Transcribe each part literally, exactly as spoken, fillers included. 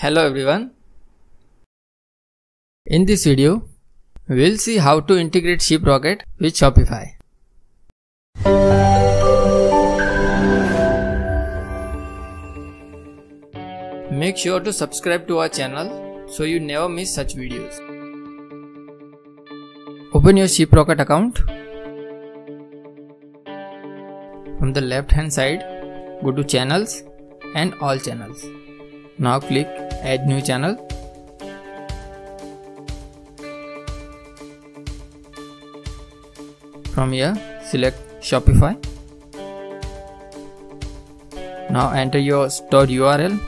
Hello everyone. In this video, we'll see how to integrate Shiprocket with Shopify. Make sure to subscribe to our channel so you never miss such videos. Open your Shiprocket account. From the left hand side, go to Channels and All Channels. Now click Add New Channel. From here, select Shopify. Now enter your store U R L.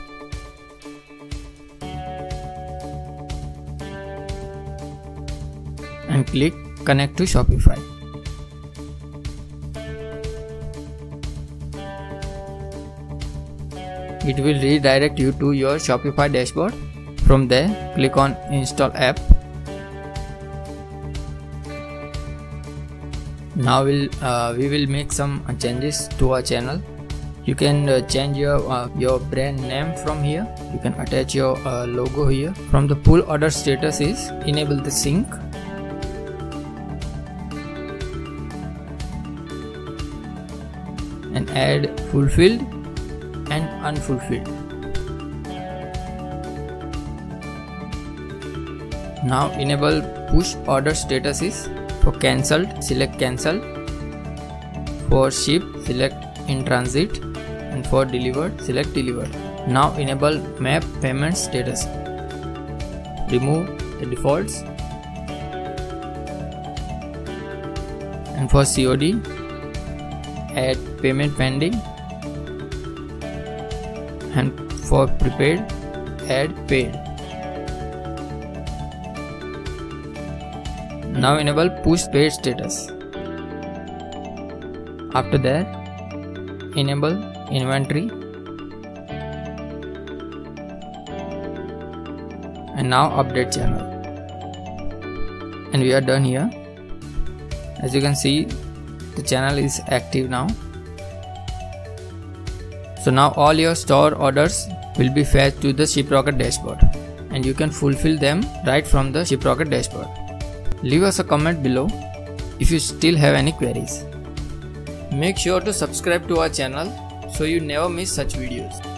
And click Connect to Shopify. It will redirect you to your Shopify dashboard. From there, click on Install App. Now we'll, uh, we will make some changes to our channel. You can uh, change your, uh, your brand name from here. You can attach your uh, logo here. From the pull order status is enable the sync. And add fulfilled and unfulfilled. Now enable push order statuses. For cancelled, select cancelled. For shipped, select in transit, and for delivered, select delivered. Now enable map payment status. Remove the defaults. And for C O D, add payment pending. And for prepaid, add paid. Now enable push paid status. After that, enable inventory. And now update channel. And we are done here. As you can see, the channel is active now. So now all your store orders will be fetched to the Shiprocket dashboard, and you can fulfill them right from the Shiprocket dashboard. Leave us a comment below if you still have any queries. Make sure to subscribe to our channel so you never miss such videos.